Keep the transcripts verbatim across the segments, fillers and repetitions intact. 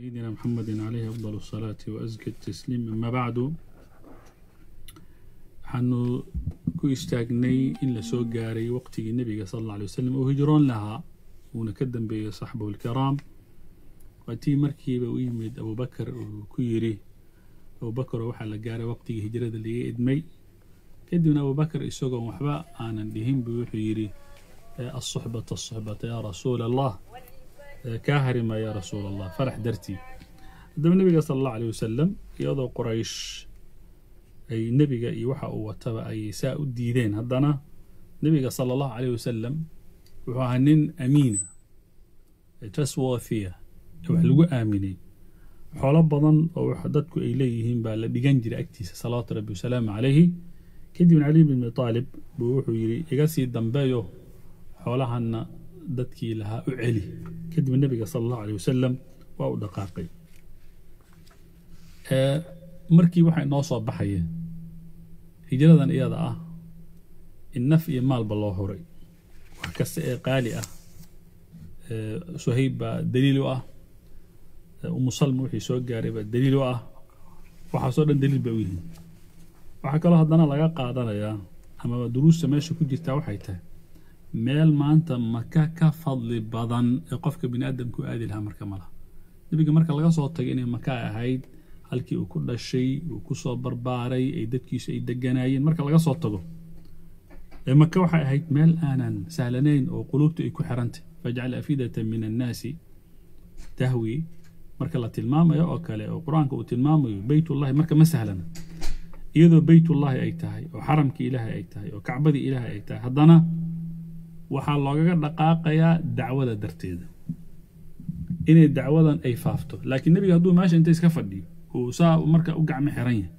سيدنا محمد عليه أفضل الصلاة وأزكى التسليم. أما بعد، حنو كيشتاقني إلا سوق قاري وقتي النبي صلى الله عليه وسلم وهجرون لها ونكدم بصحبه الكرام. وقتي مركي ويمد أبو بكر وكيري أبو بكر وحال قاري وقتي هجرة اللي إدمي كدنا أبو بكر السوق ومحبا أنا لهم بوحيري الصحبة الصحبة يا رسول الله كاهرما يا رسول الله فرح درتي قدام النبي صلى الله عليه وسلم يضع قريش أي نبي أي وحى وتبع أي ساء الدين هذانا نبي صلى الله عليه وسلم وحنين أمينة تسوى فيها وحلو آمنين حول بضن وحدتك إليهم بالبجنجر أكتيس صلاة ربي وسلام عليه كدي من علي بن طالب بروح ويري يقاسي الدنبايو حولهن دتكي لها أعلي كدي من النبي صلى الله عليه وسلم وأو دقاقي أه مركي وحي نوصى بحيه هجرة إيادا آه النفي مال بالله هوري وحكس قالي آه سهيب دليل آه ومسلم وحي سوق قاربة دليل آه وحصولا دليل بويهن وحكا الله هدانا لغا قادنا يا أما دروس ماشي كو جرتا وحيتها ميل مانتا مكا كفضل بضان قفك بني آدم كو آدي لها مركا مالها نبيك مركا لغا صوتك إني مكا أهيد halkii uu ku dhashay uu ku soo barbaaray ay dadkiisa ay deganaayeen marka laga soo tago ee Makka waxay ahayd meel aanan sahlanayn oo qulubtu ay ku xirantay faj'al afidatan min an-nas tahwi marka la tilmaamayo oo kale oo Quraanka uu tilmaamayo baytullah marka ma sahlana iyadoo baytullah ay tahay oo xaramkii Ilaahay ay tahay oo Kacbadii Ilaahay ay tahay haddana waxa looga dhaqaaqayaa dacwada darteeda inay dacwadan ay faafto laakiin nabiga hadduu maasha inta iska fadhiyo وسا ومركا وقع محرية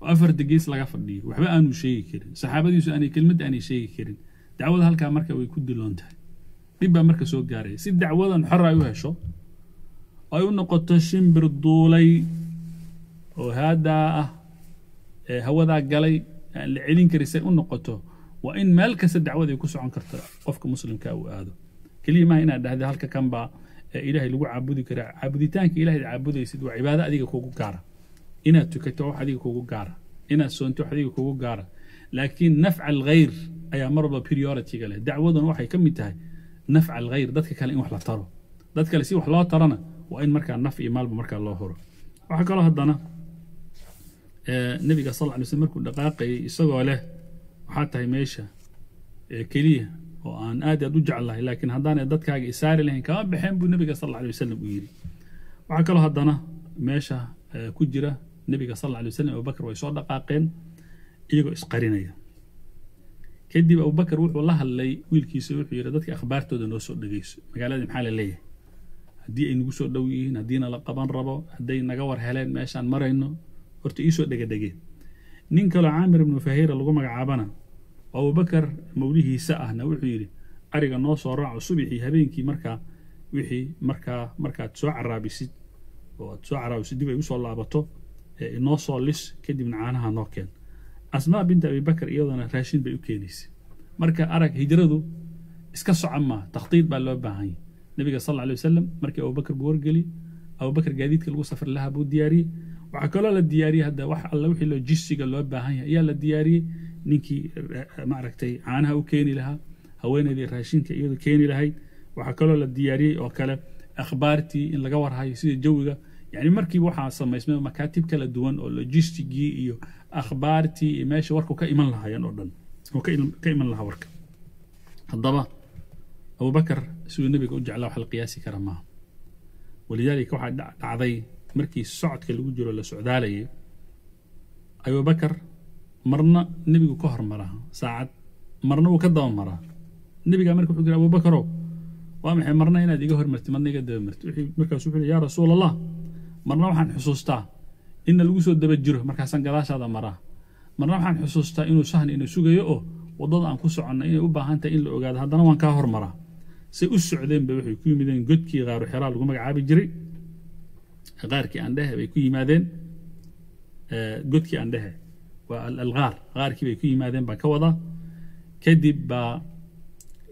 وأفر دقيس لقى فردي وحبا أنو شيء كرين صحابة يسو أني كلمة أني شيء كرين دعوة هالكا مركا ويكود لونتها بيبا مركا سوق قاري سيد دعوة نحرى أيوها شو أيو نقطشين بردولي وهذا هو ذا قالي العلين كريسي ونقطه وإن مالكس الدعوة يكسو عن كرتا قفك مسلم كاو هذا كلمة هنا ده هالكا كان با إلهي لو عبودي كرا عبودي تانك إلهي عبودي سيد وعبادة أديك كوكو كارا إنا تكتو أديك كوكو كارا إنا سونتو أديك كوكو كارا لكن نفع الغير أي مربى بريورتي قال دعوة واحد كم تاي نفع الغير ذاتك كان وحلا ترى ذاتك لسي وحلا ترنا وإن مركا النفع مال بمركا الله هو وحكى الله هدنا النبي صلى الله عليه وسلم مركو دقائق يسوى له وحتى هيميشة كليه وأن آدي أدو جعل الله لكن هدانا دادك هاقي إساري لهن كمان بحين بو النبي صلى الله عليه وسلم ويري وعاك الله هدانا ماشا كجرة النبي صلى الله عليه وسلم أبو بكر ويسوع دقاقين إيقو إسقارينيا كدي أبو بكر والله اللي ويلكيسي ويري دادك أخبارتو دانو سوء دقيس مقالات محالة ليه هدي إنو سوء دويين هدينا لقبان ربو هدي نقور هلان ماشا مرة إنو ورتو إيسوء دقا دقين نينكالو عامر بن فهير اللقو مقعابانا أبو بكر موليه ساعة نوحيري أرجع الناس وراء الصبح هبينكي مركا وحي مركا مركا تسعر بسيد وتسعر بسيد بيوصل الله بطه الناس لس كدي من عنها ناكن أسماء بنت أبي بكر أيضا راشين بيوكينيس مركا أرك هجرده اسكسر عما تخطيط باللبعين النبي صلى الله عليه وسلم مركا أبو بكر بورجلي أبو بكر جديد كل وصف لها بود دياري وعكلا للدياري هذا وح الله وحي لجيسي قال اللبعين يا للدياري نينكي معركتي عنها وكيني لها هويني راشين كيني كيني لهي وحكالو للدياري وكالا اخبارتي ان لقور هاي سيد جوجا يعني مركي وحا صما اسمه مكاتب كلا دوان او لوجيستيكي ايو اخبارتي ماشي وركو كايمن لها يعني اوردن وكايمن لها ورك هضبا ابو بكر سوي النبي وجعله حل قياسي كرمها ولذلك وحا دعدي مركي السعد كلو جيرو لا سعدالي ابو بكر مرنا نبيكو كهر مرها ساعد مرنا وكذا مرها نبيكو أمريكا وحجر أبو بكرو وامحي مرنا هنا دي كهر مرت مرنا قد مرت مركا سبحان يا رسول الله مرنا وحن حسوستا إن الوسود دبجره مركا حسن قلاش هذا مرها مرنا وحن حسوستا إنه سهل إنه سوق يقو وضل أن كسر عنا إنه أبا هنت إن لقعد هذا نوان كهر مرها سأسع ذنب بروحي كل مدن جد كي غار حرال وقوم عابي جري غار كي عندها بيكوي مدن جد كي عندها والغار غار كي بيكون مادن بكوضة كذب با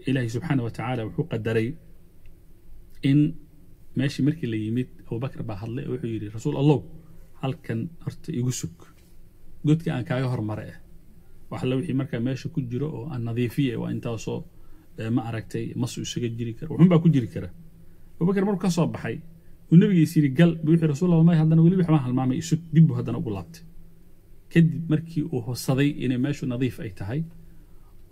إلهي سبحانه وتعالى وحق الدري إن ماشي مركي اللي يميت أبو بكر بحلقه وحيري رسول الله هل كان أرت يجسوك قلت كأن كايهر مرأة وحلو حي مركا ماشي كجرأه النظيفية وأنت وصو ما أركتي مصر يسجد جري كره وهم بقى كجري كره أبو بكر مركا صاب بحي والنبي يصير الجل بيوحي رسول الله ما يهدنا ويلبي حماه المعمى يسوك دبو هدنا أبو لعبته كد مركي وهو صدي إنه ماشي نظيف أي تهاي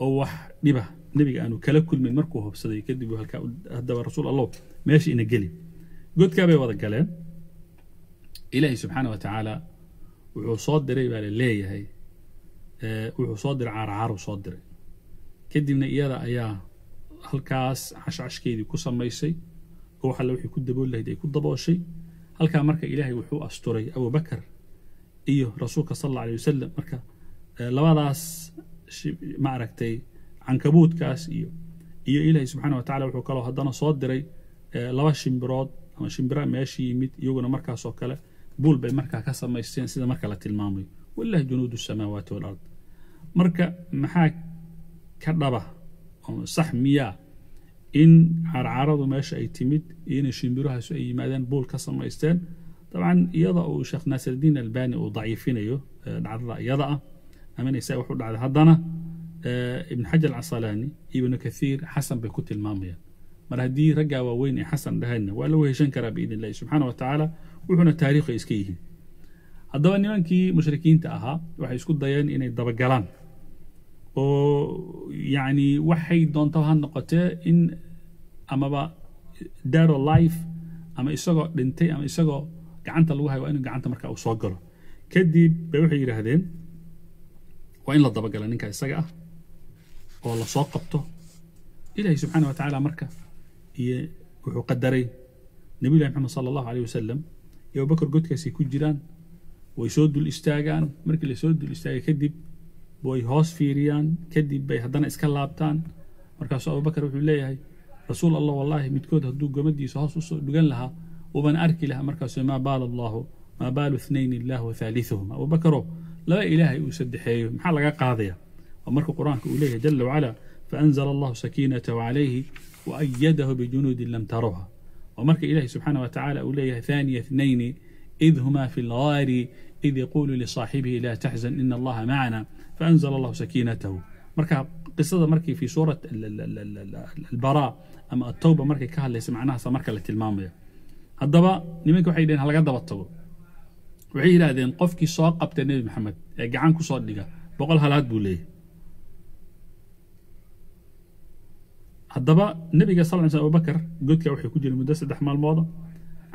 أو وح دبه النبي قالوا كلا كل من مركو هو صدي كد بيوحي هلكا هدا رسول الله ماشي إنه جلي قلت كابي وضع الكلام إلهي سبحانه وتعالى وحو صادري بقى لله هي وحو صادر عار عار وصادري كدي من إيادا أياه هالكاس عش عش كيدي كو سميسي هو حلا وحي كود دبول لهدي كود دباشي هالكا مركا إلهي وحو أسطوري أبو بكر إيه رسولك صلى الله عليه وسلم مركا لباداس معركتي عنكبوت كاس إيه إيه إلهي سبحانه وتعالى وحو كالو هدانا صادري لبا شمبراد أما شمبرا ماشي يميت يوغنا مركا سوكالا بول بي مركا كاسا ميسين سيدا مركا لاتلمامي والله جنود السماوات والأرض مركا محاك كردبه صح مياه إن عرعرضو ماشي أي تيميت إن شمبروها سو أي مادان بول كاسا ميسين طبعا يضعوا شيخ ناصر الدين الباني وضعيفين أيوه العرضاء يضعوا أمين يساوحوا على هضنا ابن حجر العسقلاني ابن كثير حسن بكوت المامية مر هدي رجع وين حسن دهنا وقالوا هي شنكرة بإذن الله سبحانه وتعالى وحنا تاريخ إسكيه هذا النوع كي مشركين تأها وحيسكت ديان إن الدبجلان ويعني وحيد دون طبعا نقطة إن أما با دار اللايف أما إسقى دنتي أما إسقى قعنت الوهاي وإنه قعنت مركب وصقرة كدي بيوحي رهدين وإن لا الدبجلان إنك إسقى والله صاقبته إلهي سبحانه وتعالى مركب wuxuu qadaray nabi Muhammad sallallahu alayhi wasallam iyo Abu Bakr godkaasi ku jiraan way soo dul istaagaan markii la soo dul istaagay kadib way hoos fiiriyaan kadib bay hadana iska laabtaan markaas Abu Bakr wuxuu leeyahay rasuul Allah wallahi midkood haduu gomadiisa hoos u soo dhugan lahaa uban arki lahaa markaas ma baal Allah ma baal ithnayn Allah wa thalithuhum Abu Bakr la ilaahay uu saddexeeyo maxaa laga qaadayaa markii Quraanka uu leeyahay jalla wa ala fa anzala Allah sakinatahu alayhi وأيده بجنود لم تروها ومرك إلهي سبحانه وتعالى أوليه ثاني اثنين إذ هما في الغار إذ يقول لصاحبه لا تحزن إن الله معنا فأنزل الله سكينته مرك قصة مرك في سورة البراء أما التوبة مرك كهل اللي سمعناها مرك للتلمامية الضباء نمينك وحيدين هل قد بطلوا وحيد هذين قفك صاق أبت النبي محمد قعانك صادقة بقول هل هتبوا ليه haddaba nabiga sallallahu alayhi wasallam Abubakar godka wuxuu ku jiray muddo saddex maalmood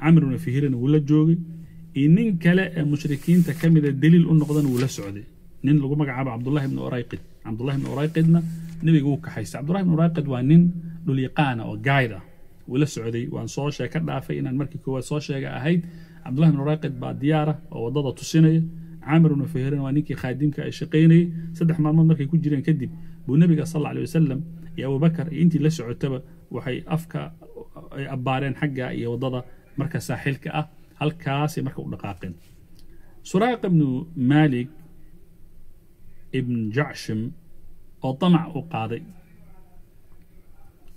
amruna fihirin wuu la joogay inin kale mushrikiinta kamid daliil u noqdan wuu la socday nin lagu magacaabo Abdullah ibn Urayqid Abdullah ibn Urayqidna nabiga uu ka haysta Abdullah ibn Urayqid waa nin dhul yaqaan oo gaayda wuu la socday waan soo sheeka dhaafay inaan markii koowaad soo sheega ahayd Abdullah ibn Urayqid baa diyaara oo wadada tusinaya amruna fihirin waa ninkii khaadimka ay shaqeynay saddex maalmood markay ku jireen kadib buu nabiga sallallahu alayhi wasallam يا أبو بكر أنت لا سعتبه وحي أفكا أبارين حقا يوضضه مركز ساحل كأ هل كاسي مركز دقاقين سراق بن مالك ابن جعشم وطمع وقاضي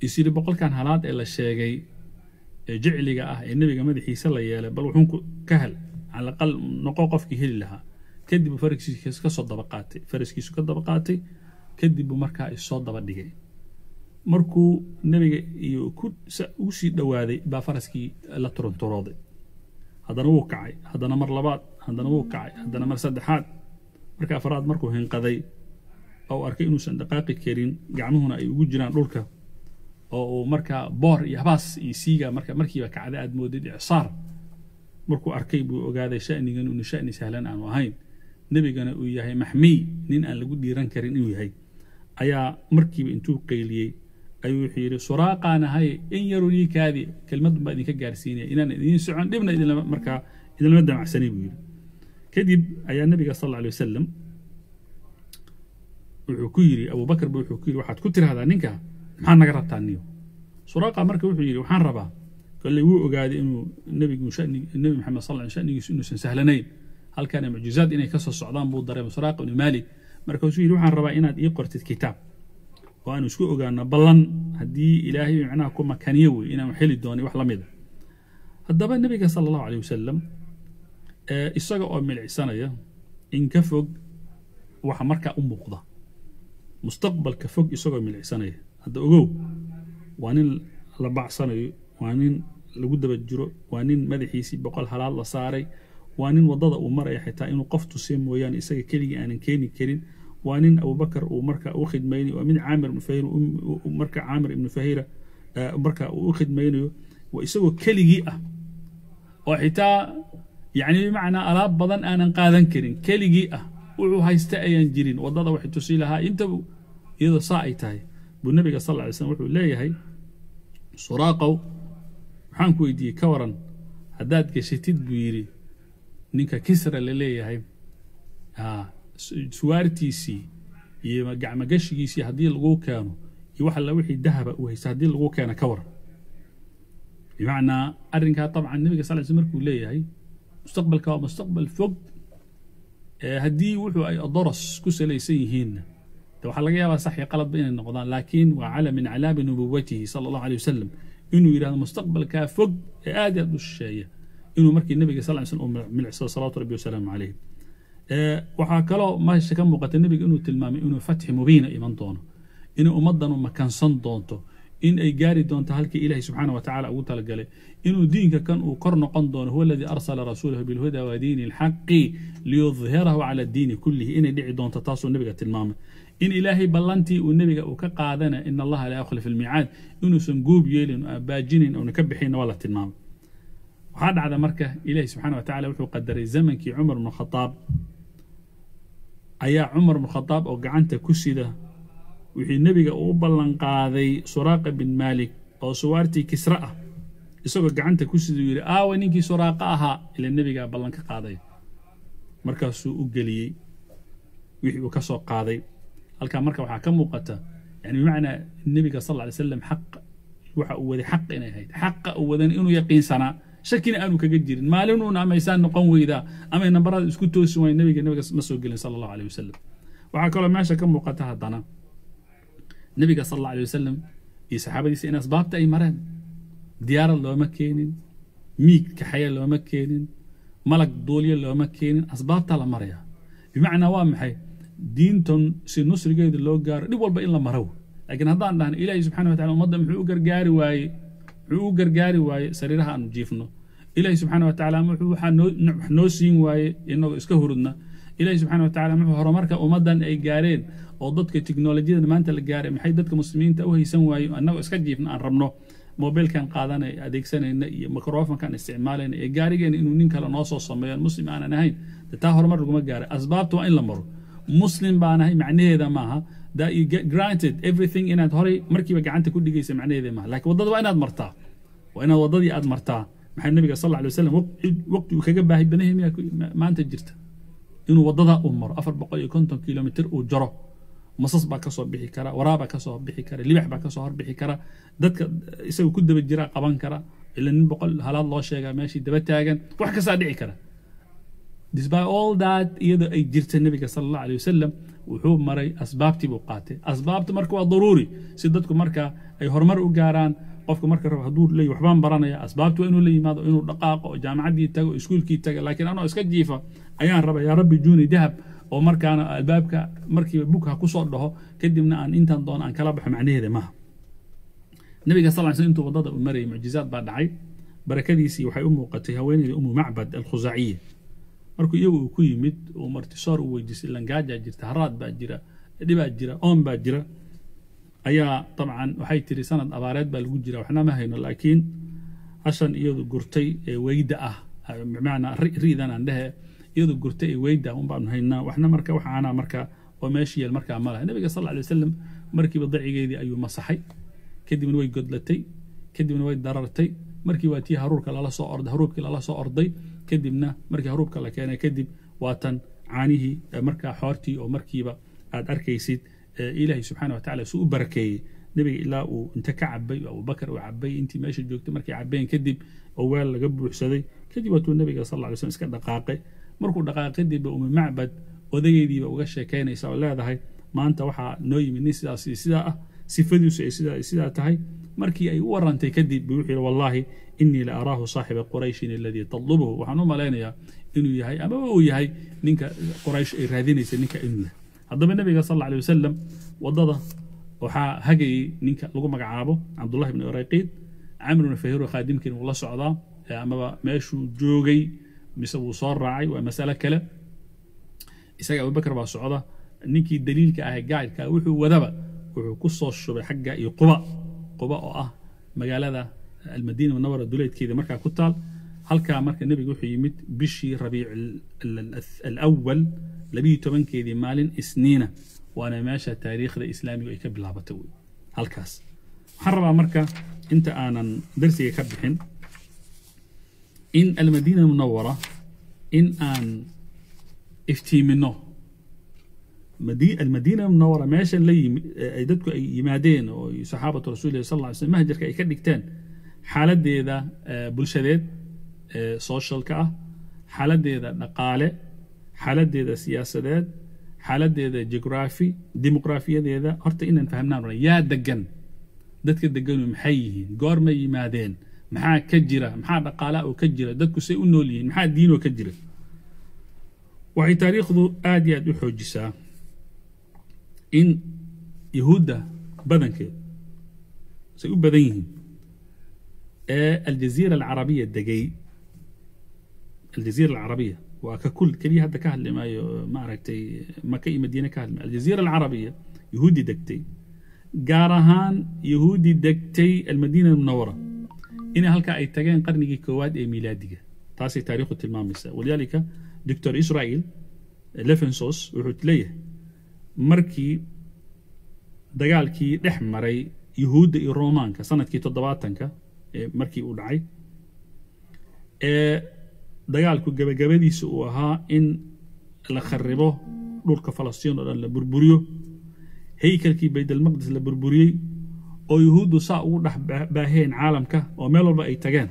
يصير بقول كان هالات إلا الشيء جعلي جاء النبي جمد حيسلا يلا بل وحنكو كهل على الأقل نقاقف كهل لها كدي بفرق كيس كصد طبقاتي فرق كيس كصد طبقاتي كدي بمركز الصد بدي markuu nabiga iyo ku u sii dhawaaday ba faraskii la torontoroday hadana wuu kacay hadana mar labaad hadana wuu kacay hadana mar saddexaad marka afraad markuu hinqaday oo arkay inuu san dhaqaaqi karin gacmuhuna ay ugu jiraan dhulka oo marka boor iyo habaas iyo siiga marka markiiba kacday aad mooday isaar markuu arkay buu ogaaday shaanigan inuu shaani sahlan aan ahayn nabigana uu yahay maxmi nin aan lagu dhiiran karin inuu yahay ayaa markiiba intuu qeyliyay أيوه حير سراقة أنا هاي إن يروني كذي كلمة بعدين كجارسيني إن أنا إن سعون دبنا إذا مركا إذا المدة مع سني بيقول كذب أي النبي صلى الله عليه وسلم وحكيري أبو بكر بحكيري واحد كتر هذا نكه ما نقرأت عنيه سراقة مركا وحكيري وحن ربع قال لي هو قاعد إنه النبي مشان النبي محمد صلى الله عليه وسلم يقول إنه سهلني هل كان معجزات إنه يكسر الصعدان بود ضرب سراقة بن مالك مركا وحكيري وحن ربع إنه يقرأ الكتاب وأنا أشكو أجانا بلن هدي إلهي معناه كم كانيوي إنا محل الدوني وحلا ميدا haddaba nabiga sallallahu alayhi wasallam ee isaga oo milicsanaya in ka fog waxa marka u muuqda mustaqbalka fog isaga oo milicsanaya hadda ogow waan in la bacsanayo waan in lagu daba jiro waan in madaxiisi boqol halaal la saaray waan in wadada uu maray xitaa inuu qoftu si mooyaan isaga kaliya aanan keenin karin waan in Abu Bakar uu marka u khidmaynayo waa min Aamir ibn Fahir uu marka Aamir ibn Fahir marka uu khidmaynayo ويسوي كليجي أه وحتى يعني بمعنى ألاب بدن أنا قادن كرين كليجي أه وهاي استأيان جرين وضد واحد تسيلها أنت إذا صائتها بالنبي صلى الله عليه وسلم وحول لا هي صراقو حنكو يدي كورا هداد كشتيد بيري نينك كسر اللي هي ها سوارتيسي يمجع مجشجيسي هدي الغو كانوا يوحل لوحي ذهب وهي هدي الغو كان كورا بمعنى أرنكها طبعا النبي صلى الله عليه وسلم يقول لي مستقبل كوا مستقبل فوق هدي وحو أي أضرس كسر ليسيهن توحلقيها صح قلب بين النقضان لكن وعلى من علام نبوته صلى الله عليه وسلم إنه يرى المستقبل كفوق آدي الشيء إنه مركي النبي صلى الله عليه وسلم من صلاة ربي وسلام عليه وحكى ما شكم وقت النبي إنه تلمامي إنه فتح مبين إيمان دونه إنه أمضى مكان صن دونته إن أي جاري دون تهلك إلهي سبحانه وتعالى أو تلقى إنه دينك كان وقرن قندون هو الذي أرسل رسوله بالهدى ودين الحق ليظهره على الدين كله إن دعي دون تتاصل نبقى تلمامة إن إلهي بلانتي ونبقى وكقاذنا إن الله لا يخلف الميعاد إنه سنقوب يلين باجين أو نكبحين ولا تلمامة وهذا على مركه إلهي سبحانه وتعالى وحو قدر زمن كي عمر بن الخطاب أيا عمر بن الخطاب أو قعنت كسده وحي النبي أو بلن قاضي سراقة بن مالك أو سوارتي كسرة يسوق عنده كوسي يقول آه ونيكي سراقها إلى النبي قال بلن كقاضي مركز أجلي وحي وكسر قاضي هل كان مركز حكم وقته يعني بمعنى النبي صلى الله عليه وسلم حق وحق أول حق إنه هيد حق أول إنه يقين سنة شكلنا أنو كجدير ما لونه أما إنسان نقوي ذا أما نبرد سكوتو سوى النبي النبي مسوق صلى الله عليه وسلم وعكلا ما شكم وقته هذانا النبي صلى الله عليه وسلم يا صحابة دي سيناس بابتا أي مران ديار اللي هو مكينين ميك كحياة اللي هو مكينين ملك دوليا اللي هو مكينين أسبابتا لمريا بمعنى وامحي دينتون سينوس رجال اللي هو قار دي والباقي إلا مرو لكن هذا عندنا إلهي سبحانه وتعالى ومضم حقوق قاري واي حقوق قاري واي سريرها نجيفنا إلهي سبحانه وتعالى محوحا نوسين واي إنه إسكهرنا إلهي سبحانه وتعالى محو هرماركا ومضم أي قارين وددك التكنولوجيا مانتا لغاري maxay dadka muslimiinta u haysan waayo annagu iska jiifna aan rabno mobilkan qaadanay adeegsanayna iyo mikrofonkan isticmaalayna ee gaarigeena inuu nin kale noo soo sameeyo muslim aan ahayn taa horumar lagu ma gaaro asbaabtu waa in la maro muslim baan ahay macnaheeda maaha that you get granted everything in adhari markiiba gacanta ku dhigaysa macnaheeda maaha laakiin wadada waa inaad martaa waa inaad wadadii aad martaa maxay nabiga sallallahu alayhi wasallam waqti uu kaga baahi banahay maanta jirta inuu wadada u maro أربعمائة وخمسين kilometer oo jaro مصاص با كسو بخي كرا ورابا كسو بخي كرا ليبخ با كسو هربخي كرا ددك اسو كو دبا جيرا قبان كرا الا نين بقول هلاد لو شيغا ماشي دبا تاغن واخ كسا دحي كرا this by all that يدا اي جيرت النبي صلى الله عليه وسلم وحو مري اسبابتي بو قاتي اسبابته مركو ضروري سي ددكو مركا اي هرمر او غاران qofku marka rab hadduu leeyahay waxbaan baranaya asbaabtu inuu la yimaado inuu dhaqaaqo jaamacadii tago iskuulkii tago laakiin anoo iska jiifa ayaan rabaa yaa rabbi jooni dahab oo markaana albaabka markiiba buka ku soo dhaho kadibna aan intaan doon aan kala baxo macnaheeda ma nabiga sallallahu alayhi wasallam intuu wadada u maray mucjisaad baa dhacay barakadiisii waxay u muuqatay haweenay umu macbad al-khuzaaciye markuu iyagu ku yimid oo martisoor u weydiisay langaaja jirta haraad baa jira dhibaa jira oon baa jira أيا طبعا وحي تري سند أبارات بالجدرة وحنا ما هينا لكن عشان يذو قرتي ويدا بمعنى ريدا عندها يذو قرتي ويدا ومن هينا وحنا مركا وحنا مركا وماشي المركا عملها النبي صلى الله عليه وسلم مركي بضيع جيدي أيوة ما صحي كدي من ويد قدلتي كدي من ويد دررتي مركي واتي هروك الله صار أرض هروك الله صار أرضي كدي منا مركي هروك الله كان كدي واتن عانيه مركا حارتي أو مركيبة عاد أركيسيد إلهي سبحانه وتعالى سوء بركي نبي إلا أنت كعبي أو بكر وعبي أنت ماشي جوجت مركي عبين كذب أول قبل حسدي كذبت النبي صلى الله عليه وسلم كان دقاقة مركو دقاقة كذب أم معبد وذيدي وغش كان يسأل لا ده ما أنت وحى نوي من الناس سيدا سيفديو سيدا سيدا تهاي markii ay u warantay kadib buu yiri wallahi inni la araahu saahiba quraish alladhi talabuhu waxaan u maleynaya inuu yahay ama uu yahay ninka quraish ay raadinaysa ninka inna hadaba nabiga sallallahu alayhi wasallam wadada waxa hagay ninka lagu magacaabo abdullah ibn urayqid amr ibn fahir khadimkin wala socda ama meeshu joogay mise uu soo raacay waa mas'ala kale isaga Abu Bakr baa socda ninkii daliilka ah gaadka wuxuu wadaba wuxuu ku soo shubay xagga iyo Quba Quba oo ah magaalada Al-Madiina Munawwara duleedkeeda marka ku taal halka marka nabigu wuxuu yimid bishii Rabiicul Al-Awwal toban iyo toban-keedii maalin isniina waana meesha taariikhda Islaamiga ay ka bilaabatay halkaas waxaan rabaa marka inta aanan darsiga ka bixin in Al-Madiina Munawwara in aan iftiimino مدينة المدينة المنورة ماشي اللي يدتكو يمادين وصحابة رسول الله صلى الله عليه وسلم مهجر كأيكدكتان حالات دي ذا بولشادات سوشيال كا حالات دي ذا نقالة حالات دي ذا سياسات حالات دي ذا جغرافي ديموغرافية دي ذا أرتا إنا فهمنا يا دقن دتك دقن محيين قورما يمادين محا كجرة محا نقالة وكجرة دتكو سيئو نوليين محا دين وكجرة وعي تاريخ ذو آدي أدو حجسا إن يهودا بدن كده سيقول بدنهم الجزيرة العربية الدقي الجزيرة العربية وككل كلية هذا كهل ما ما ركتي مكي مدينة كهل الجزيرة العربية يهودي دكتي جارهان يهودي دكتي المدينة المنورة إن هالكا أي تجين قرن كواد ميلادية تاسي تاريخ التلمامسة ولذلك دكتور إسرائيل ليفنسوس وحتليه مركي دجالكي دحمري يهود الرومانكا سنة كي تضباطنكا مركي ودعي دجالكو جبجبدي سوها إن لخربوه دولك فلسطين ولا لبربوريو هيكلكي بيد المقدس لبربوريو أو يهود ساقو دح باهين عالمكا أو ميلو بأي تجان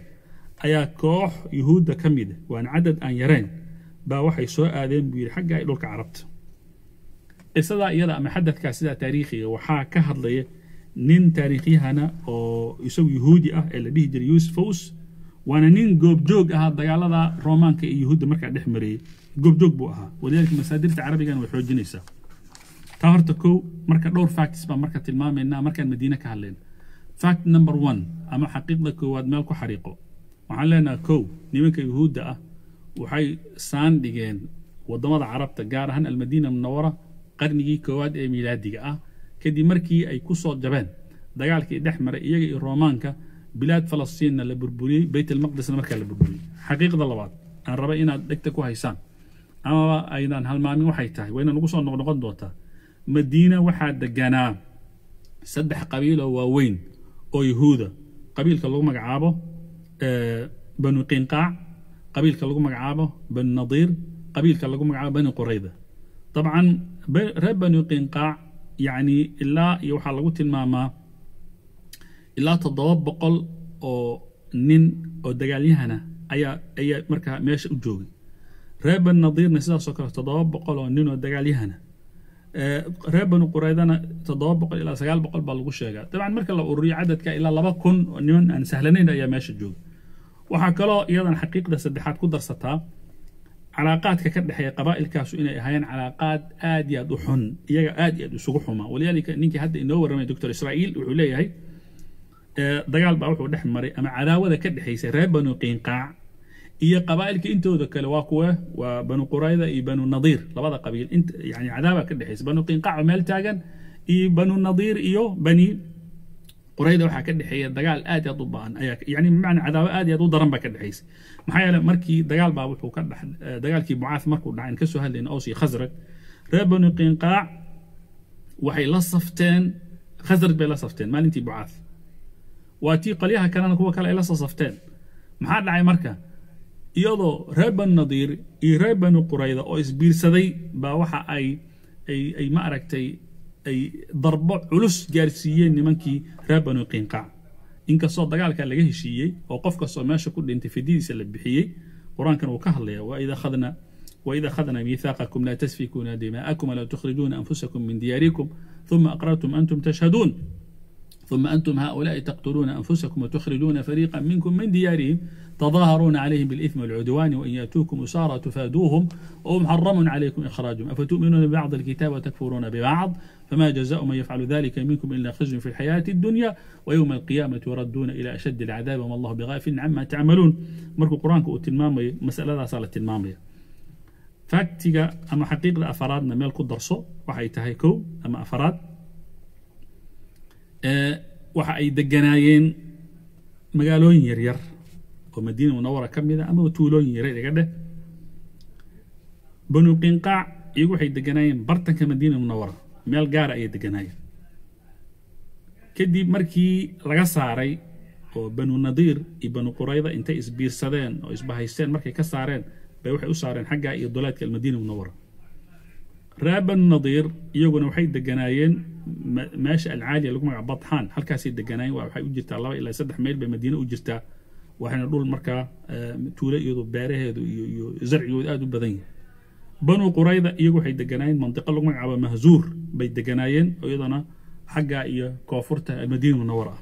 أيا كوح يهود كميدة وأن عدد أن يرين با وحي سواء آدم بير حقا دولك عربت إسدا يلا محدد كاسدا تاريخي وحا كهضلي نين تاريخي هنا أو يسوي يهودي أه اللي بيهجر يوسفوس وأنا نين جوب جوج أه الدجالة رومان كيهود مركع دحمري جوب جوج بوها ولذلك مصادر العربي كانوا يحوجنيسا تهرتكو مركع دور فاكتس بمركع المامي إنها مركع المدينة كهلين فاكت نمبر وان أما حقيقة كواد مالكو حريقه وعلينا كو نيمك يهود أه وحي سانديجين وضمد عرب تجارهن المدينة المنورة قرنيجي كواد ميلادي آه كدي مركي أي كوسو جبان دجالك دحمر إيجي الرومانكا بلاد فلسطين لبربوري بيت المقدس المركا لبربوري حقيقة الله بعد أنا ربينا دكتك وهيسان أما أيضا هالمامي وحيتاي وين نقصو نقد دوتا مدينة واحد دجانا سدح قبيلة ووين أو يهودا قبيلة كلهم مجعابه آه بنو قينقاع قبيلة كلهم مجعابه بنو نضير قبيلة كلهم مجعابه بنو قريضة طبعا بنو قينقاع يعني إلا يوحى لغوت الماما إلا تضواب بقل أو نين أو دقالي هنا أي أي مركها ماشي وجوغي راب النظير نسيها سكرة تضواب بقل أو نين أو دقالي هنا راب بنو قريدانا تضواب بقل إلا سجال بقل بالغوشة طبعا مركا لو أوري عدد كا إلا لباكن ونين أن سهلانين أي ماشي وجوغي وحكالا أيضا حقيقة سدحات كدر ستها علاقات ككده هي قبائل كاسو إن هاين علاقات آدية دحن يا آدية دسوقهما ولذلك إنك حد إنه ورمي دكتور إسرائيل وعليه هاي دجال بروح ودح مري أما علاوة كده هي سراب بنو قينقاع هي قبائل كأنتو ذك الواقوة وبنو قريظة يبنو النضير لبعض قبيل أنت يعني علاوة كده هي بنو قينقاع مال تاجن يبنو النضير إيو بني قريدة وحا كدحية دجال آدية ضبان يعني بمعنى عداوة آدية ضد رمبا كدحيس محايا مركي دجال بابو وحو كدح دجالكي معاث مركو دعين كسو هالين أوسي خزرج رابن قينقاع وحي لصفتين خزرج بلا صفتين ما لنتي بعاث واتي قليها كان أنا كوا كلا إلا صفتين محايا دعي مركا يضو رابن نظير إي رابن قريدة أو إسبير سدي باوحا أي أي أي معركتي أي ضربة علوس جارسية نمانكي رابن القينقاع إنك صاد دجالك على جه شيء أو قفك صار ماشى كل انتفدي سلب بحية قرآن كان وكهله وإذا خذنا وإذا خذنا ميثاقكم لا تسفكون دماءكم ولا تخرجون أنفسكم من دياركم ثم أقررتم أنتم تشهدون ثم أنتم هؤلاء تقتلون أنفسكم وتخرجون فريقا منكم من ديارهم تظاهرون عليهم بالإثم والعدوان وإن يأتوكم أسارى تفادوهم وهم حرم عليكم إخراجهم أفتؤمنون ببعض الكتاب وتكفرون ببعض فما جزاء من يفعل ذلك منكم إلا خزي في الحياة الدنيا ويوم القيامة يردون إلى أشد العذاب وما الله بغافل عما تعملون. مركو قرآنك وتلمامي مسألة صارت تلمامية فاكتيجا أما حقيقة أفراد نملكو درسو وحيتهيكو أما أفراد waxa ay deganaayeen magaalooyin yar yar oo Madiina Munawwara kamid ah ama tuulooyin yar yar ah Banu Qinqaa iyagu waxay deganaayeen bartanka Madiina Munawwara meel gaar ah ay deganaayeen kadib markii laga saaray oo Banu Nadiir iyo Banu Qurayda intay isbiirsadeen oo isbahaysteen markay ka saareen bay waxay u saareen xagga iyo dowladka Madiina Munawwara رابن النظير يقولون وحيد الجناين ماشى العالية لكم مع بطحان هل كاسيد الجناين وحيد وجرت الله إلا سدح ميل بمدينة وجرتها وحنا نقول المركا تولى يذوب باره يذو زرع يؤدوا بذين بنو قريضة يقول حيد الجناين منطقة لكم مع مهزور بيت الجناين أيضا حاجة كافرتها المدينة المنورة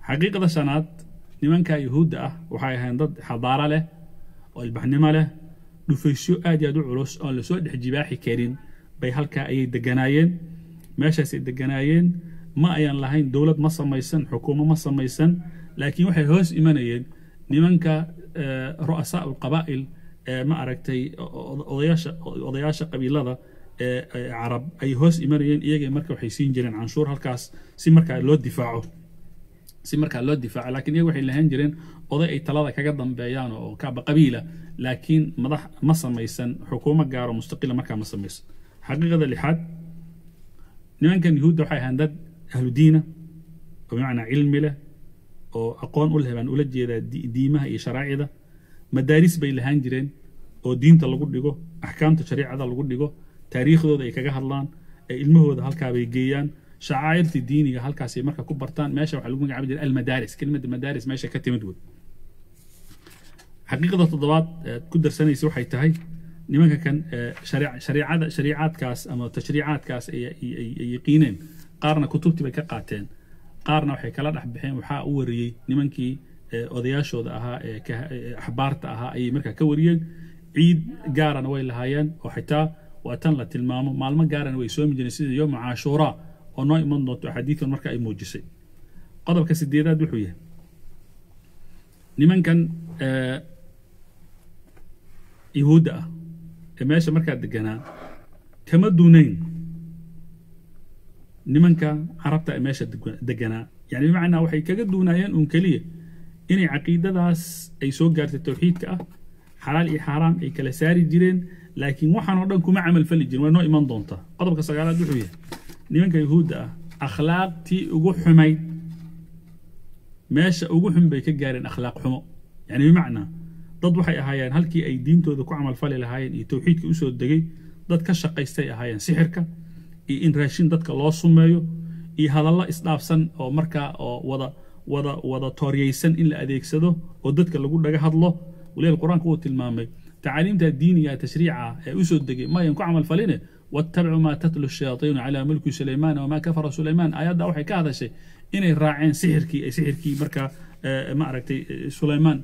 حقيقة السنوات لمن كيهودة وحياها ضد حضارة له والبحنمة له دفيسيو آدي أدو عروس أو لسود حجباحي كارين باي هالكا أي دقنايين ماشا سي دقنايين ما أيان لهين دولة مصر ميسن حكومة مصر ميسن لكن وحي هوس إيمانيين نيمانكا رؤساء القبائل ما أركتي أضياشا قبيلة عرب أي هوس إيمانيين إيجي مركا وحيسين جيرين عنشور هالكاس سي مركا لود دفاعه سي مركا لود دفاع لكن إيجي وحي لهين جيرين أضي أي تلاضة كاقدم بيانو أو كعب قبيلة لكن مضح مصر ميسن حكومة قارة مستقلة ما كان مصر ميسن حقيقة اللحاد نمان كان يهود وحي هندد أهل دينة ومعنى علم له وأقوان أولها بان أولاد جيدة ديمها إيه شرائع ده مدارس بي لهانجرين ودين تلقود لغو أحكام تشريع ده لغود لغو تاريخ ده ده إيكا قهرلان علمه ده هالكا بيجيان شعائر الدين هالكا سيماركا كبرتان ماشا وحلومك عبد المدارس كلمة المدارس ماشا كتمت بود حقيقة التضباط كدر سنة يسوي حيتهاي نما كان شريعة شريعة شريعات كاس أما تشريعات كاس يقينين قارنا كتب تبقى قاتين قارنا وحي كلا رح بحين وحاء أوري نما كي أضياشو ذاها كأحبارت أها أي مركا كوريين عيد قارن ويل هايان وحتى وأتن لتلمامه مع الما قارن ويسوي من جنسية يوم عاشوراء ونوع من نوت حديث المركا أي موجسي قضب كسديدات وحويه نما كان يهودا ماشي مركز دجانا كما دونين نمنك عربتا ماشي دجانا يعني بمعنى وحي كجا دونين أنكلية إني عقيدة داس أي سوق جارت التوحيد كأ حلال أي حرام أي كلا ساري جيرين لكن وحنا ردنكم ما عمل فلجين ولا نوع من ضنطة قدرك صقالة دحوية نمنك يهودا أخلاق تي أجو حمي ماشي أجو حمي كجارين أخلاق حمو يعني بمعنى ضد وحي أهايان هلكي أي دينتوذا كو عمل فالي لهايان إي توحيدك يسود الدقي ضد كشقيستي أهايان سحركا إي إن راشين ضدك الله سمايو إي هذا الله إسلافسن أو مركا أو وضا وضا وضا تورييسن إلا أديكسدو أو ضدك اللي قول لك هضلو وليه القرآن كو تلمامي تعاليمتا الدينية تشريعة يسود الدقي ما ينكو عمل فالينا واتبعوا ما تتلو الشياطين على ملك سليمان وما كفر سليمان آيات دا وحي كهذا شيء إني راعين سحركي أي سحركي مركا ما أركتي سليمان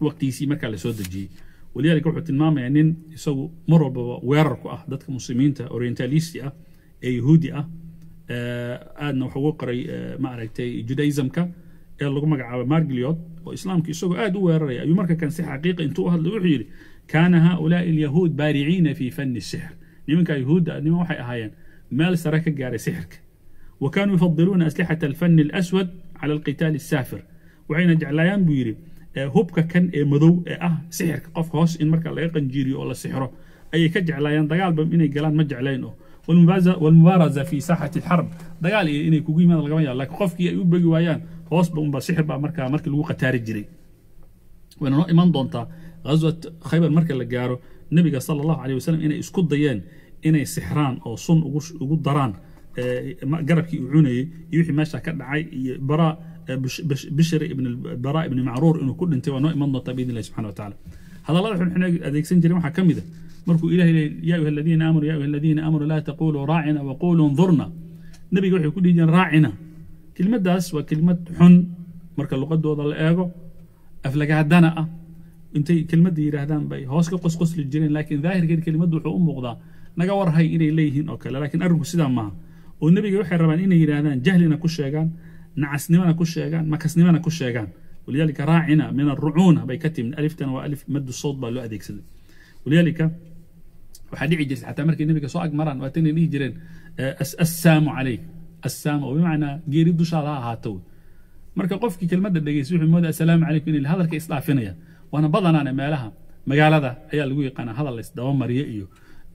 وقتيسي مركا لسود الجي ولذلك روحوا تلمام يعني يسووا مروا بويركوا اه دتك مسلمين تا اورينتاليستي اه يهودي اه انا وحو قري ما ارغتي جودايزمكا ee lagu magacaabo Margliot oo islaamka isagu aad u weeraray ayuu marka kan si xaqiiqi intuu hadlo wuxuu yiri kaana haulaa al-yahuud baari'ina fi fann as-sihr nimanka yahuuda niman waxay ahaayeen meel sare ka gaaray sixirka wa kaanu yafadiluna aslihata al-fann al-aswad ala al-qitaal as-safir waxayna jeclaayeen buu yiri hubka kan ee madow ee ah sixirka qof hoos in marka laga qanjiiriyo oo la sixiro ay ka jeclaayeen dagaalba inay galaan ma jeclayn oo walmubaaza walmubaraza fi saahati alharb dagaal inay kugu yimaado laga yaabo laakiin qofkii ay u bagi waayaan hoos buu sixir ba marka markii lagu qataari jiray wana noo iman doonta qaswat khaybar marka la gaaro nabiga sallallahu alayhi wasallam inay isku dayeen inay sixraan oo sun ugu daraan garabkii uu cunayay iyo wixii meesha ka dhacay iyo bara بشر ابن البراء ابن معرور انه كل انت ونوع من طبيب الله سبحانه وتعالى هذا الله احنا اديكسن جري ما كميده مركو الهي يا ايها الذين امنوا يا ايها الذين امنوا لا تقولوا راعنا وقولوا انظرنا النبي يقول كل راعنا كلمتاس وكلمة حن مركز اللغة دوضة لأيغو أفلقها داناء انتي كلمة دي رهدان باي هوسك قص قص للجنين لكن ظاهر كده كلمة دوحو أم مغضا نقور هاي إني ليهن أوكي لكن أرغو سيدا معها والنبي يوحي الربان إني رهدان جهلنا كل شيئا نعسنيوانا كل شيئا مكسنيوانا كل شيئا ولذلك راعنا من الرعونة بيكتي من ألف وألف مد الصوت باللو أديك سيدا ولذلك وحديعي جلس حتى مركز النبي كسوأك مران واتني ليه جيرين السام عليك السام وبمعنى جيري دوشالها هاتو مركز قفكي كلمة دقيس يوحي مودة السلام عليك من هذا الكي إصلاح فينيا وانا بدنا انا مالها مقالده ايا لوي قنا هذا اللي دوام مريئيو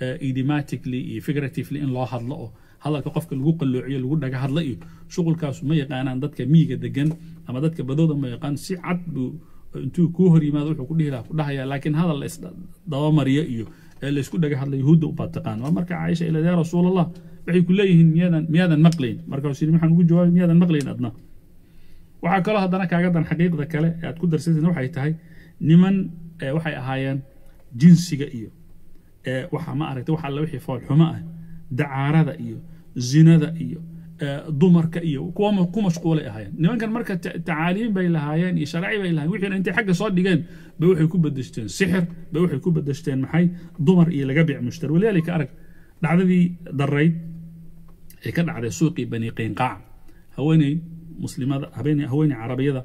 ايديماتيكلي فيجراتيفلي ان لو هادلو هذا قفك لو قلوعيو لو دغه هادليو شغلkaas ma yaqaanaan dadka miiga degan ama dadka badooda ma yaqaan si cad intuu ku horimaad wuxuu ku dhihilaa ku dhahaya laakiin hada la is dowa mariyay la isku dhaga hadlay yahuud u baataqaan waa marka Aisha ilaa Rasuulullah waxay ku leeyihiin miyadan miyadan maqleen marka Rasuul maxaan ugu jawaabay miyadan maqleen adna waxa kala hadana kaaga dan xaqiiqda kale aad ku darsateen waxay tahay niman waxay ahaayeen jinsiga iyo ee waxa ma aragtay waxa la wixii fool xuma ah dacaarada iyo zinada iyo dumarka iyo kuwa ku mashquul ay ahaayeen nimankan marka tacaaliin bay lahaayeen iyo sharci bay lahaayeen wixii inta xagga soo dhigeen bay waxay ku badashteen sixir bay waxay ku badashteen maxay dumar iyo laga biic mushtar walaalika arag dhacdadii darayd ee ka dhacday suuqii bani qinqaa haweenay muslimada habeenay haweenay carabiyada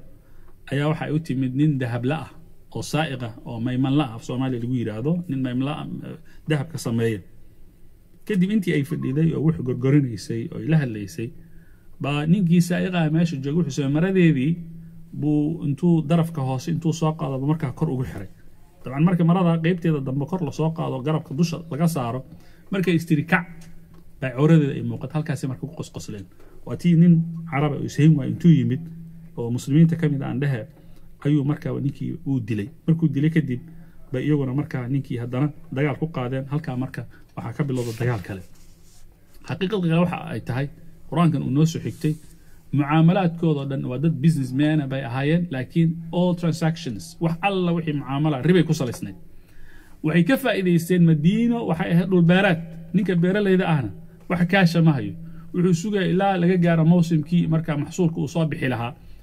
ayaa waxa ay u timid nin dahab la ah oo saaiqa oo mayman la ah Soomaaliya lagu yiraahdo nin mayman la dahab ka sameeyo kadib intii ay fadhiday oo wax gorgorinaysay oo la hadlaysay ba ninkii saaiqa meesha jooga wuxuu soo maradeedii buu intuu darafka hoose intuu soo qaado markaa kor ugu xiray dabcan marka marada qaybteeda dambe kor la soo qaado garabka dusha laga saaro marka istiri kac bay cawradeeda ay muuqato halkaas marka ku qosqosleen waatii nin carab ah oo isheyn waa intuu yimid oo muslimiinta kamid aan dhahay ayuu markaa ninkii uu dilay markuu dilay kadib ba iyaguna markaa ninkii hadana dagaal ku qaadeen halka markaa waxa ka bilowday dagaal kale xaqiiqada waxa ay tahay quraankan uu noo soo xigtay mucaamalaadkooda dhan waa dad businessmen ah bay ahaayeen laakiin all transactions wax alla wixii mucaamala riba ku salaysnay waxay ka faa'iideysteen Madiina waxa ay ahayd dhul beerad ninka beeraleyda ahna waxa kaasha mahayo wuxuu sugaa ilaa laga gaaro mawsimkii markaa maxsuulka uu soo bixi lahaa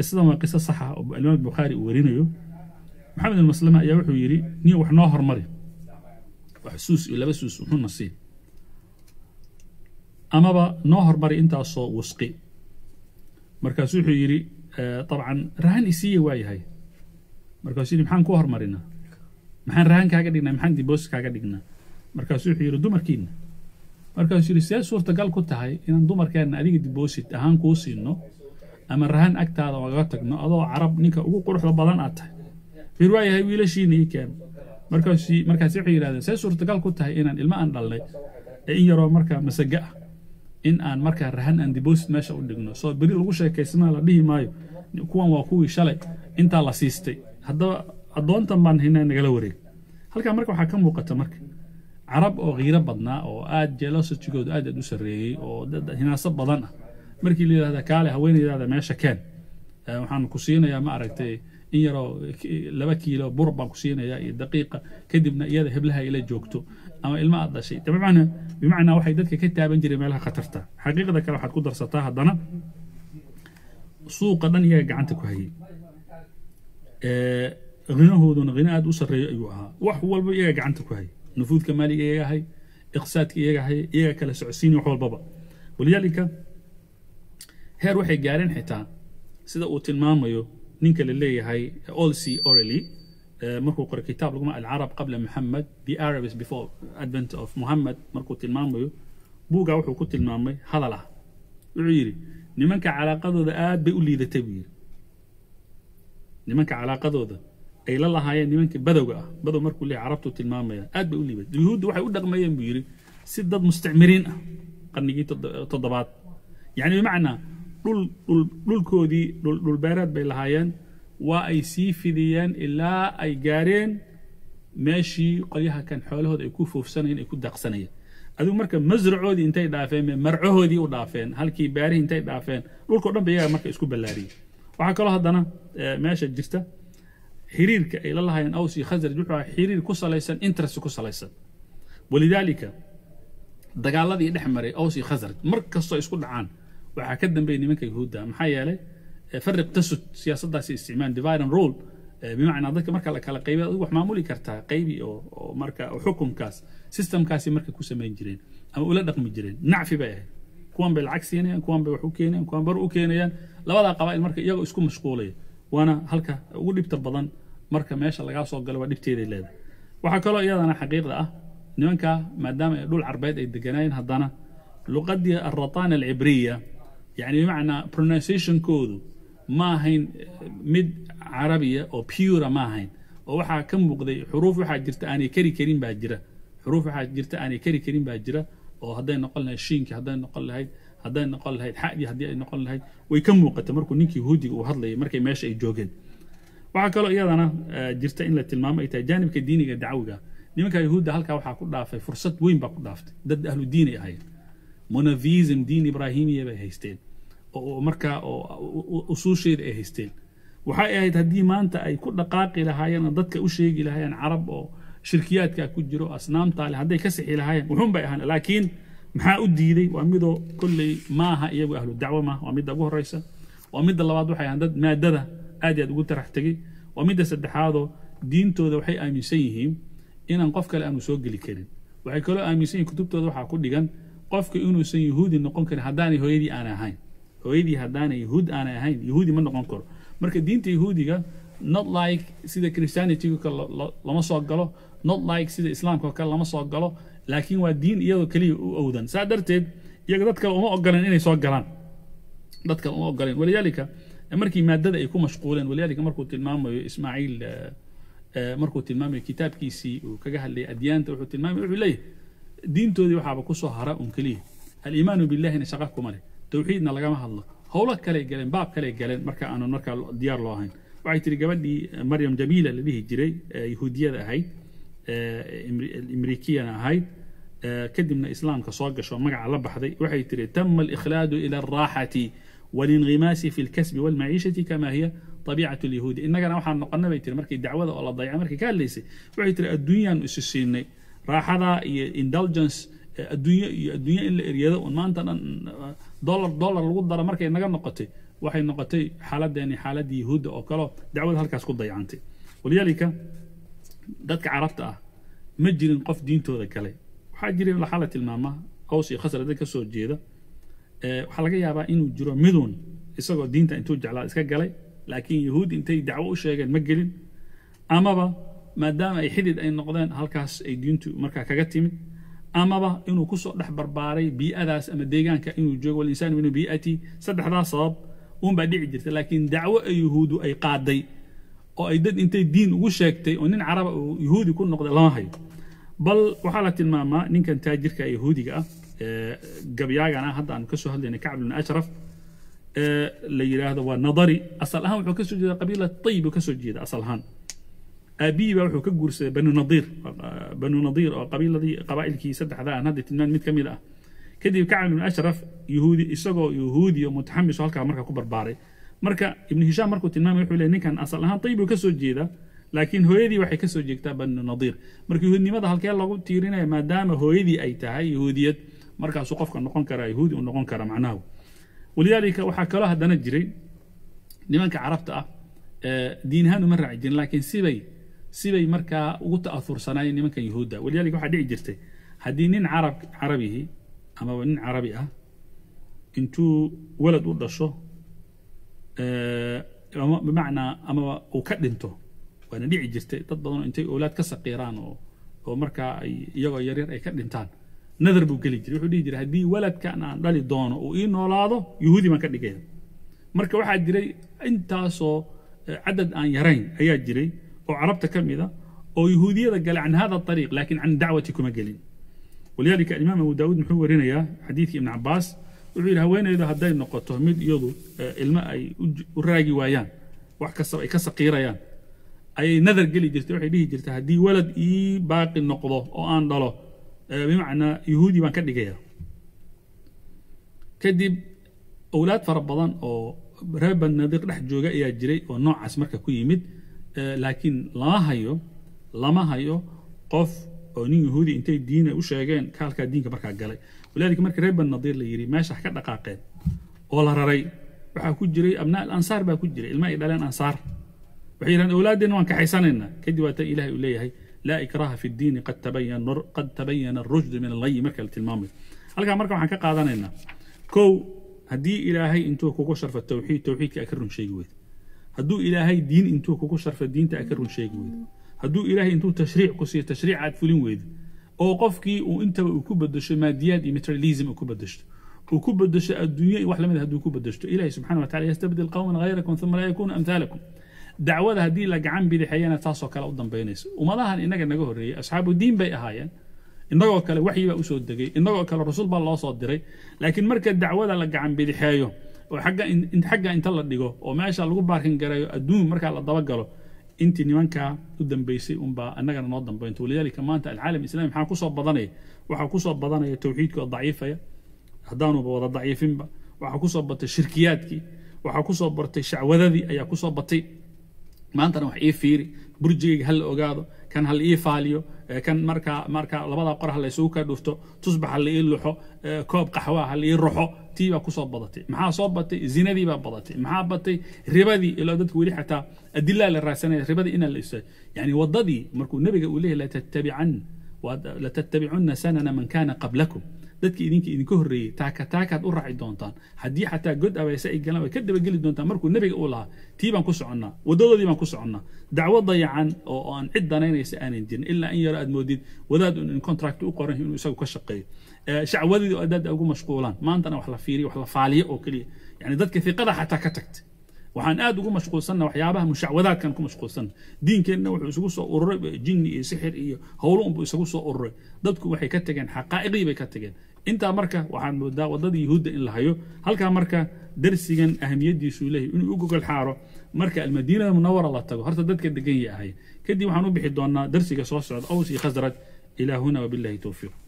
قصة ما قصة صحة الإمام البخاري ورينيو محمد المسلمة يا وحو يري ني وحناهر مري وحسوس إلا بسوس وحن نصيب أما با ناهر مري أنت أصو وسقي مركز وحو يري آه طبعا رهان إسية واي هاي مركز يري محان كوهر مرينا محان رهان كاكا دينا محان ديبوس كاكا دينا مركز وحو يري دومر كينا مركز يري سياس صورة قال كنت هاي إن دومر كان أديك ديبوسيت أهان كوسي إنه أما الرهان أكتر هذا وقتك إنه أضع عرب نيكا أقول قروح لبضان أتح في رواية هاي ولا شيء نيك كان مركز مركز يحيي هذا سير تقال كنت هاي إن الماء نضلي إن يرى مركز مسجع إن أن مركز الرهان أن ديبوست ماشى قدامنا صار بريل وشة كيسنا لديه مايو كون وقوي شلة أنت على سيستي هذا أضون تمان هنا نجلوري هل كان مركز حكم وقت مركز عرب أو غير بضنا أو آد جلسة تجود آد دوسري أو هنا صب بضنا markii leeyahay kaale haweenayda meesha keen waxaan ku siinayaa ma aragtay in yaro laba kiilo burba ku siinayaa iyo daqiiqa kadibna iyada heblaha ila joogto ama ilma aad dhashay tabacna bimaana waxay dadka ka taaban jireen meelaha khatarta xaqiiqada kale waxaad ku darsataa hadana suuqa dhan iyaga gacanta ku hayay ee qinahooduna qinaad u sareeyo ayuu ahaa wax walba iyaga gacanta ku hayay nufuudka maaliga iyaga hay iqtisaadka iyaga hay iyaga kala socsiin wax walba waliyalka هر وحي قارن حتى سيدا او تلماميو نينك اللي هاي أولسي أوريلي مركو قرأ كتاب لقمة العرب قبل محمد The Arabs before advent of محمد مركو تلماميو بوغا وحو كو تلمامي هذا له عيري نمانك علاقة ذو ذا آد بيقول لي ذا تبير نمانك علاقة ذو ذا أي لله هاي نمانك بدوغا بدو مركو اللي عربتو تلمامي آد بيقول لي بيد اليهود وحي قول لقمة بيري سيد ضد مستعمرين قرنيجي تضباط يعني بمعنى دول دول دول كودي دول دول بارد بيلهاين وأي سي فيديان إلا أي جارين ماشي قليها كان حولها يكون فوفسانين يكون دقسانية. أدو مركب مزرعه دي انتي دافين مرعه دي ودافين هالكي باري انتي دافين دول كودن بيجا مركب يسكو بلاري. وعكلا هذانا ماشي جسته حرير كإلا لهاين أوسي خزر جوعه حرير كوساليسن إنترس كوساليسن. ولذلك دجالذي الأحمر أوسي خزر مركب صيص كل عام. وحكدم بين منك يهودا محيالي فرق تسد سياسة داسي استعمال ديفايرن رول بمعنى ذلك مركا لك على قيبة وح معمولي كرتها قيبي أو مركا أو حكم كاس سيستم كاسي مركا كوسا ما يجرين أما أولاد رقم يجرين نعفي بقى كون بالعكس يعني كون بوحوكيني كون برؤوكيني يعني لوضع قبائل مركا يجوا يسكون مشغولين وأنا هلكا ولي بتربضن مركا ماشي الله يعصوا قلوا دبتيري لذا وحكلوا يلا أنا حقيقة أه نونكا ما دام دول عربيد الدجناين هضنا لغة الرطانة العبرية يعني بمعنى pronunciation كودو ماهين مد عربية أو بيورا ماهين أو وحا كم بقضي حروف وحا جرت أني كري كريم باجرة حروف وحا جرت أني كري كريم باجرة أو هداين نقلنا الشينك هداين نقلنا هيد هداين نقلنا هيد حقدي هداين نقلنا هيد ويكم وقت مركو نينك يهودي وهضلي مركي ماشي جوجن وحا كلو إيادانا جرت إن للتلمام إيتا جانبك الديني قد دعوغا نيمكا يهود هالكا وحا كل دافي فرصة وين باكو دافتي ضد أهل الديني هاي مونافيزم دين إبراهيمية بي هيستين أو مركا أو أصوشيد أي هيستين وحاي أهيد هدي مانتا أي كل دقاقي لهايان ضدك أشيق لهايان عرب أو شركياتك كجرو أصنام تالي هدي كسحي لهايان وحن بيهان لكن محا أديدي وأميدو كل ماها إيابو أهل الدعوة ماها وأميد أبوه الرئيسة وأميد الله بعض وحاي هندد ما دده آدي أدقود رح تجي وأميد سدحاضو دينتو ذو حي آميسيهم إن نقفك لأنو سوق لكرين وحي كلو آميسيهم كتبتو ذو حاكو ديغان قفك إنه سن يهودي نقوم كن هداني هويدي أنا هين هويدي هداني يهود أنا هين يهودي من نقوم كر مركب دين تيهودي كا not like سيدا كريستيانيتي كلا لما صقله not like سيدا إسلام كلا لما صقله لكن والدين يدو كلي أودن سادرتد يقدرت كلا ما أقرن إني صقلان قدرت كلا ما أقرن ولذلك مركب مادة يكون مشغولا ولذلك مركب الإمام إسماعيل مركب الإمام كتاب كيسي وكجه اللي أديان تروح الإمام عليه دينتودي waxaa ba ku soo hara um kaliya al-iimaanu billahi shaqaf kuma leh tawxiidna laga ma hadlo howlo kale galeen baab kale galeen marka aanu marka diyaar loo ahayn waxay tiri gabadhii Maryam Jamila ladii jiray yahuudiyada ahayd ee Amerikiyan ahayd kadibna islaamka soo gasho magaca la baxday waxay tiri tamma al-ikhlaadu ila ar-raahati wal-inghimaasi fi al-kasbi wal-ma'ishati kama hiya tabi'atu al-yahuud innagana waxaan noqonay bay tiri markii dacwada oo la dayay markii ka leysay waxay tiri adduunyan isu siinay راحة indulgence الدنيا الدنيا اللي رياضة ومانتا دولار دولار الوضع على مركز نجار نقطة واحد نقطة حالات يعني حالات يهود أو كلا دعوة هالكاس كل ضيعانتي ولذلك ذاتك عرفتها مجري نقف دين تو ذاك عليه وحاجري لحالة الماما أو شيء خسر ذاك السوق جيدا وحلاقي يا بقى إنه جرو مدون إسقاط دين تنتج على إسقاط عليه لكن يهود إنتي دعوة شيء مجري أما بقى maadaama ay xidid ay noqdeen halkaas ay diintu marka kaga timid ama ba inuu ku soo dhax barbaaray biiadaas ama deegaanka inuu joogo insaan inuu biiati saddexdaas sabab uun baa dhici jirta laakiin dacwo ay yahuudu ay qaaday oo ay dad intay diin ugu sheegtay oo nin carab oo yahuudi ku noqday lama hayo bal waxa la tilmaamaa ninkan taajirka yahuudiga ah gabyaagana hadda aan ka soo hadlaynay Kacb ibn Ashraf la yiraahdo waa nadari asal ahaan wuxuu ka soo jeedaa qabiilada Tayib ka soo jeeda asal ahaan أبيبا وحو كجورس بنو نظير بنو نظير أو قبيلة دي قبائل كي سدح ذا نادي تنان ميت كميلة كديب كعب بن أشرف يهودي إسقو يهودي ومتحمس هالك مركا كبر باري مركا ابن هشام مركو تنام يحول إن كان أصلها طيب وكسر جيدا لكن هويدي وحي كسر جيدا بنو نظير مركا يهودي ماذا هالك الله قلت تيرينا ما دام هويدي أي تهاي يهودية مركا سقف النقون كرا يهودي والنقون كرا معناه ولذلك وحكلاه دنا جري لمن كعرفت أه دينها نمر عجين لكن سيبي سيبي مركا وتأثر صناعي نمكن يهودا ولذلك واحد يجرته هدي نين عرب عربي أما نين عربي أه أنتو ولد ولد شو أه بمعنى أما وكدنتو وأنا دي يجرته تضمن أنت أولاد كسر قيران ومركا يجوا يرير أي كدنتان نضربوا كل يجري وحدي يجري هدي ولد كان على دانه وإنه لاضه يهودي ما كده كده مركا واحد يجري أنت صو عدد أن يرين أي جري أو عربت كم إذا أو يهودية قال عن هذا الطريق لكن عن دعوتكم قالين ولذلك الإمام أبو داود محورنا يا حديث ابن عباس وحيل هوينيدا هداي نقطة ميد يدو الماء أي الراجي ويان وحكس أي كسقيريان أي نذر جلي جرت وحيله جرت هدي ولد إي باقي النقطة أو أن ضلا بمعنى يهودي ما كدي جاية كدي أولاد فربضان أو ربا النذر رح جوجا يا جري ونوع عسمرك كوي ميد لكن لا هيو لما هيو قف أو نين يهودي أنتي دينه وشجعان كهلك الدين كبرك الجلي ولذلك مركب ريب النظير ليري ماشي حكى دقائق والله راري وحكوا جري أبناء الأنصار بحكوا جري الماء إذا لان أنصار وحيران أولادنا وان كحيساننا كدوا إلهي إلهي لا إكراه في الدين قد تبين قد تبين الرشد من الغي مركلة المامي ألقى مركب حكى قاعدنا كو هدي إلهي أنتو كوكو شرف التوحيد توحيد كأكرهم شيء جود هدو إلهي دين أنتو كوكو شرف الدين تأكرهم شيء جود هدو إلهي أنتو تشريع قصير تشريع عاد فلين ويد أو قفكي وأنت وكبدش ماديات الماترياليزم وكبدش وكبدش الدنيا واحدة من هدول وكبدش إلهي سبحانه وتعالى يستبدل قوما غيركم ثم لا يكون أمثالكم دعوة هذه لجعان بلحيانة تاسو كلا قدام بينيس وما لها إنك نجهري أصحاب الدين بيئهاين النجوى كلا وحي وأسود دقي النجوى كلا رسول بالله صادري لكن مركز دعوة لجعان بلحياه وحاجة إن حاجة إن طلع دقه وما شاء الله باركين جرايو الدون مركز على الضباجله أنت نيوانكا قدام بيسي أمبا أنك نقدم بينت ولذلك ما أنت العالم الإسلامي حاكوسة بضانية وحاكوسة بضانية توحيدك الضعيفة هدانوا بوضع ضعيفين با وحاكوسة بضت شركياتك وحاكوسة بضت شعوذذي أي كوسة بضتي ما أنت نوح إيه فيري برجي هل أوجاده كان هل إيه فاليو كان ماركا ماركا لبضع قرها اللي سوكر دوفتو تصبح هل إيه اللحو كوب قحوة هل إيه الروحو تيبا كوسة بضتي معها صوبتي زينذي بضتي معها بضتي ربادي إلا دت ولي حتى الدلالة للرأسانية ربادي إن الإسلام يعني وضدي مركو النبي يقول له لا تتبعن لا تتبعن سنن من كان قبلكم دتك إنك إن كهري تاكا تاكا تقرع الدونتان حدي حتى جد أبي سائق جلنا وكذب الجلد دونتان مركو النبي يقولها تيبا نقص عنا وضدي ما نقص عنا دعوة ضيعا أو أن عدنا نيس أن الدين إلا أن يرى الموديد وذاد إن كونتراكت وقرنهم يسوي كشقي شعوذي وأداد أقول مشغولان ما أنتنا وحلا فيري وحلا فعلي أو كلي يعني ذاتك في قدر حتى كتكت وحن آد أقول مشغول سنة وحيابها مشعوذات كان كون مشغول سنة دين كنا وحسقول صقر جني سحر إيه هولون بيسقول صقر ذاتك وحي كتجن حقائقي بكتجن أنت أمريكا وحن بدا وضد يهود إلا هيو هل كأمريكا درس جن أهمية دي شو له إنه يقول كل حارة مركا المدينة المنورة الله تقول هرت ذاتك الدقيقة هاي كدي وحنو بيحدونا درس جساس عد أوس يخزرت إلى هنا وبالله توفيق.